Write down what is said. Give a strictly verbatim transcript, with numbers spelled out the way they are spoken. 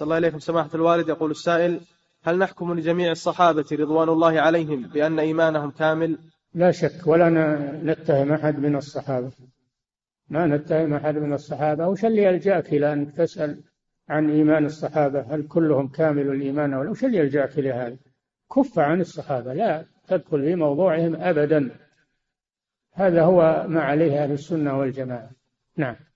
صلى الله عليكم سماحة الوالد. يقول السائل: هل نحكم لجميع الصحابة رضوان الله عليهم بأن إيمانهم كامل؟ لا شك، ولا نتهم أحد من الصحابة، ما نتهم أحد من الصحابة. وش اللي يلجأك إلى أن تسأل عن إيمان الصحابة هل كلهم كامل الإيمان ولا؟ وش اللي يلجأك إلى هذا؟ كف عن الصحابة، لا تدخل في موضوعهم أبدا. هذا هو ما عليه أهل السنة والجماعة. نعم.